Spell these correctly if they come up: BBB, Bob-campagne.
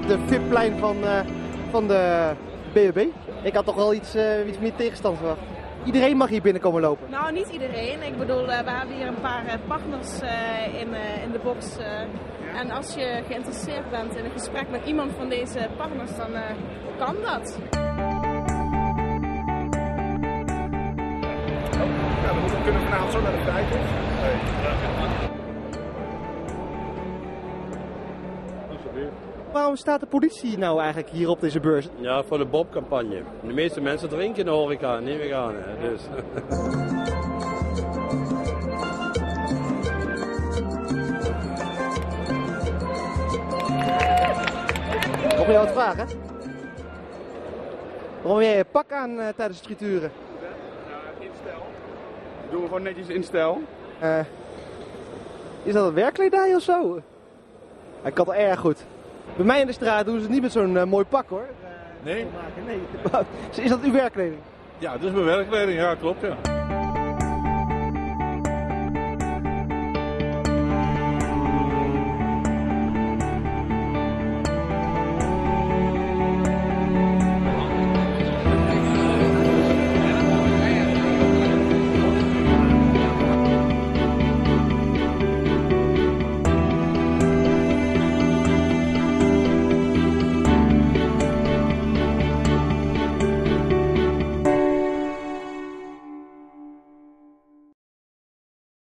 naar het VIP-plein van de BBB. Ik had toch wel iets meer tegenstand verwacht. Iedereen mag hier binnenkomen lopen? Nou, niet iedereen. Ik bedoel, we hebben hier een paar partners in de box. En als je geïnteresseerd bent in een gesprek met iemand van deze partners, dan kan dat. We kunnen vanavond zo naar de kijkers. Waarom staat de politie nou eigenlijk hier op deze beurs? Ja, voor de Bob-campagne. De meeste mensen drinken in de horeca, neem ik aan. Hè, dus. Kom je wat vragen? Waarom jij je pak aan tijdens het frituren? Doen we gewoon netjes in stijl. Is dat een werkkledij of zo? Hij kan het erg goed. Bij mij in de straat doen ze het niet met zo'n mooi pak hoor. Nee. Is dat uw werkkleding? Ja, dat is mijn werkkleding, ja, klopt ja.